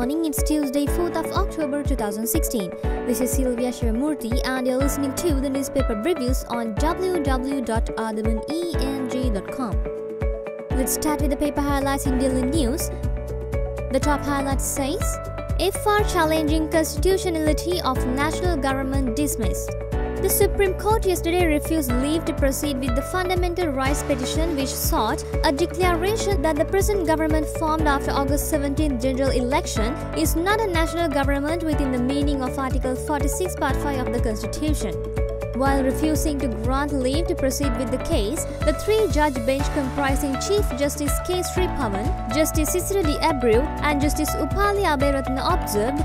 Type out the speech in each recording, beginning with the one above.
morning, it's Tuesday, 4th of October 2016. This is Sylvia Shermurti and you're listening to the newspaper reviews on www.ardamanenj.com. Let's start with the paper highlights in daily news. The top highlight says, FR challenging constitutionality of national government dismissed. The Supreme Court yesterday refused leave to proceed with the fundamental rights petition which sought a declaration that the present government formed after August 17th general election is not a national government within the meaning of Article 46 Part 5 of the Constitution. While refusing to grant leave to proceed with the case, the three-judge bench comprising Chief Justice K. Sripavan, Justice Cicero de Abreu and Justice Upali Abey Ratna observed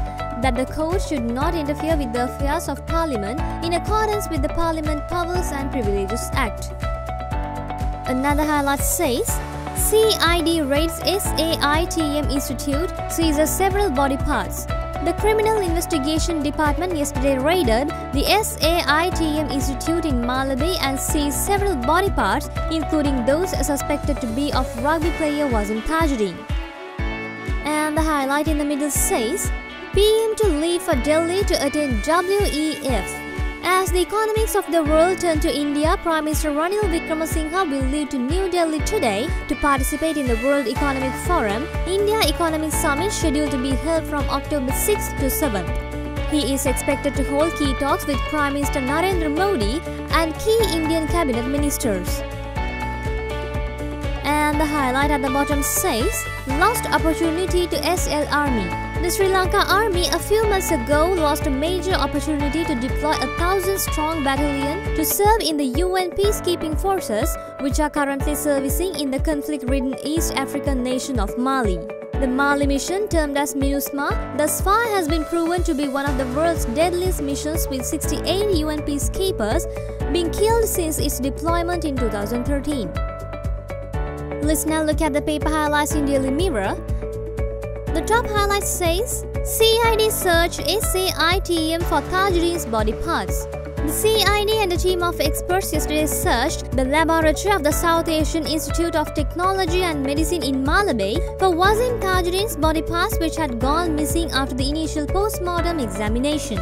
that the court should not interfere with the affairs of Parliament in accordance with the Parliament Powers and Privileges Act. Another highlight says, CID raids SAITM Institute, seizes several body parts. The Criminal Investigation Department yesterday raided the SAITM Institute in Malabar and seized several body parts, including those suspected to be of rugby player Wasim Thajudeen. And the highlight in the middle says, PM to leave for Delhi to attend WEF. As the economics of the world turn to India, Prime Minister Ranil Wickremesinghe will leave to New Delhi today to participate in the World Economic Forum, India Economic Summit scheduled to be held from October 6th to 7th. He is expected to hold key talks with Prime Minister Narendra Modi and key Indian cabinet ministers. And the highlight at the bottom says, lost opportunity to SL Army. The Sri Lanka Army a few months ago lost a major opportunity to deploy a 1,000-strong battalion to serve in the UN peacekeeping forces, which are currently servicing in the conflict-ridden East African nation of Mali. The Mali mission, termed as MINUSMA, thus far has been proven to be one of the world's deadliest missions, with 68 UN peacekeepers being killed since its deployment in 2013. Let's now look at the paper highlights in Daily Mirror. The top highlight says, CID search SAITM for Thajudeen's body parts. The CID and a team of experts yesterday searched the laboratory of the South Asian Institute of Technology and Medicine in Malabay for Wasim Thajudeen's body parts, which had gone missing after the initial post-mortem examination.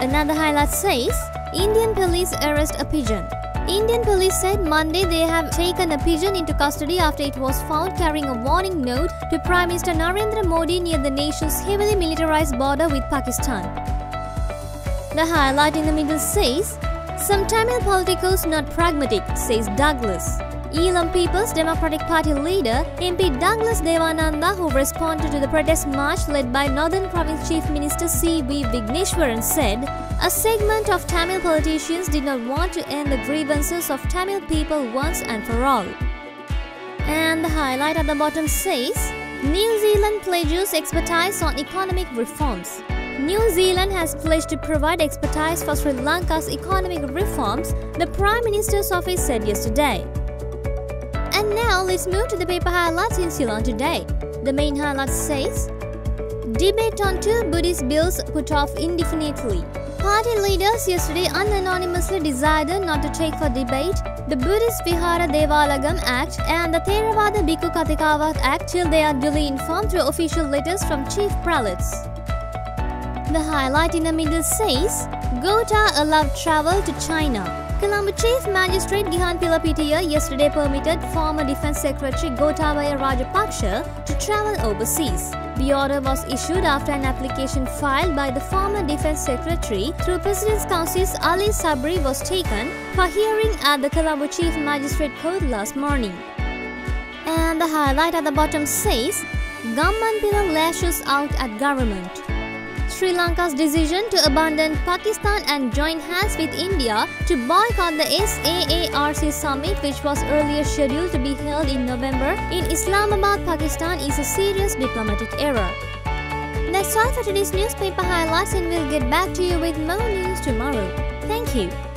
Another highlight says, Indian police arrest a pigeon. Indian police said Monday they have taken a pigeon into custody after it was found carrying a warning note to Prime Minister Narendra Modi near the nation's heavily militarized border with Pakistan. The highlight in the middle says, some Tamil politicos not pragmatic, says Douglas. Elam People's Democratic Party leader MP Douglas Devananda, who responded to the protest march led by Northern Province Chief Minister C. V. Vigneshwaran, said, a segment of Tamil politicians did not want to end the grievances of Tamil people once and for all. And the highlight at the bottom says, New Zealand pledges expertise on economic reforms. New Zealand has pledged to provide expertise for Sri Lanka's economic reforms, the Prime Minister's office said yesterday. And now let's move to the paper highlights in Ceylon today. The main highlight says, debate on two Buddhist bills put off indefinitely. Party leaders yesterday unanimously decided not to take for debate the Buddhist Vihara Devalagam Act and the Theravada Bhikkhu Kathikavat Act till they are duly informed through official letters from chief prelates. The highlight in the middle says, Gota allowed travel to China. Colombo Chief Magistrate Gihan Pillapitiya yesterday permitted former Defence Secretary Gotabaya Rajapaksha to travel overseas. The order was issued after an application filed by the former Defence Secretary through President's Counsel's Ali Sabri was taken for hearing at the Colombo Chief Magistrate Court last morning. And the highlight at the bottom says, Gammanpilla lashes out at government. Sri Lanka's decision to abandon Pakistan and join hands with India to boycott the SAARC summit, which was earlier scheduled to be held in November in Islamabad, Pakistan, is a serious diplomatic error. That's all for today's newspaper highlights, and we'll get back to you with more news tomorrow. Thank you.